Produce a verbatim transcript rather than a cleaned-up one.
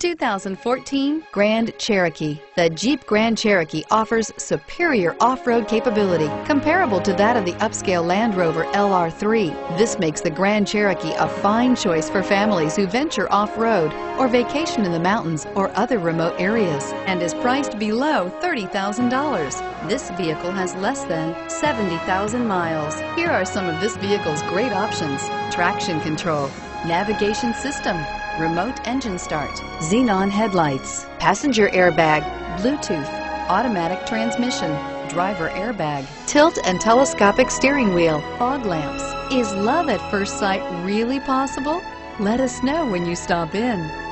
two thousand fourteen Grand Cherokee. The Jeep Grand Cherokee offers superior off-road capability comparable to that of the upscale Land Rover L R three. This makes the Grand Cherokee a fine choice for families who venture off-road or vacation in the mountains or other remote areas, and is priced below thirty thousand dollars. This vehicle has less than seventy thousand miles. Here are some of this vehicle's great options: traction control, navigation system, remote engine start, xenon headlights, passenger airbag, Bluetooth, automatic transmission, driver airbag, tilt and telescopic steering wheel, fog lamps. Is love at first sight really possible? Let us know when you stop in.